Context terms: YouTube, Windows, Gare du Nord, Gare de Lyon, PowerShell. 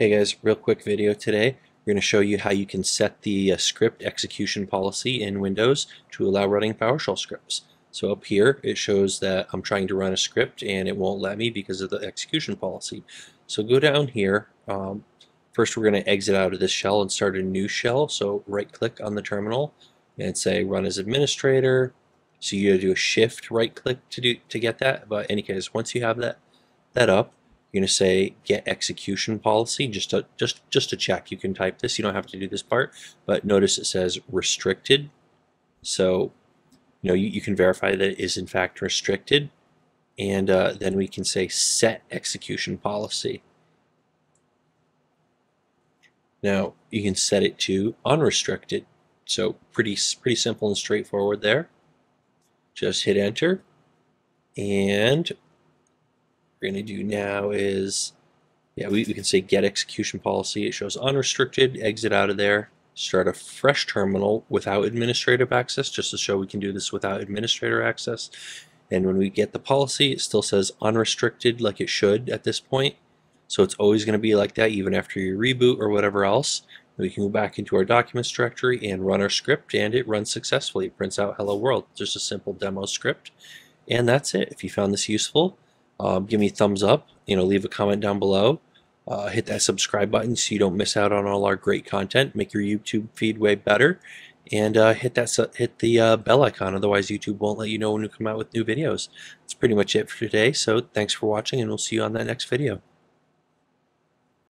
Hey guys, real quick video today. We're going to show you how you can set the script execution policy in Windows to allow running PowerShell scripts. So up here it shows that I'm trying to run a script and it won't let me because of the execution policy. So go down here. First we're going to exit out of this shell and start a new shell. So right click on the terminal and say run as administrator. So you gotta do a shift right click to get that. But in any case, once you have that up, you're going to say get execution policy just to check. You can type this, you don't have to do this part, but notice it says restricted. So you can verify that it is in fact restricted, and then we can say set execution policy. Now you can set it to unrestricted. So pretty simple and straightforward there. Just hit enter, and we're going to do now is, we can say get execution policy. It shows unrestricted, exit out of there, start a fresh terminal without administrative access, just to show we can do this without administrator access. And when we get the policy, it still says unrestricted like it should at this point. So it's always going to be like that even after you reboot or whatever else. We can go back into our documents directory and run our script, and it runs successfully. It prints out hello world, just a simple demo script. And that's it. If you found this useful, give me a thumbs up, leave a comment down below, hit that subscribe button so you don't miss out on all our great content, make your YouTube feed way better, and hit the bell icon, otherwise YouTube won't let you know when we come out with new videos. That's pretty much it for today, so thanks for watching, and we'll see you on that next video.